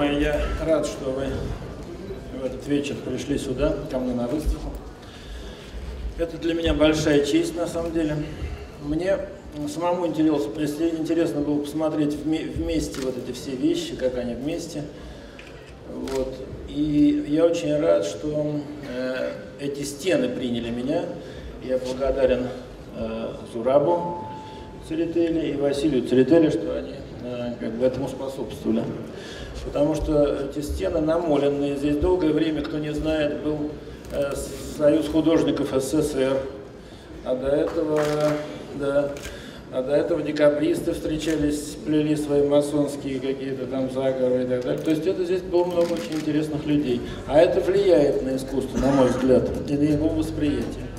Уважаемые, я рад, что вы в этот вечер пришли сюда, ко мне на выставку. Это для меня большая честь, на самом деле. Мне самому интересно было посмотреть вместе вот эти все вещи, как они вместе. Вот. И я очень рад, что эти стены приняли меня. Я благодарен Зурабу Церетели и Василию Церетели, что они как бы этому способствовали. Потому что эти стены намоленные. Здесь долгое время, кто не знает, был Союз художников СССР. А до этого декабристы встречались, плели свои масонские какие-то там заговоры и так далее. То есть это здесь было много очень интересных людей. А это влияет на искусство, на мой взгляд, и на его восприятие.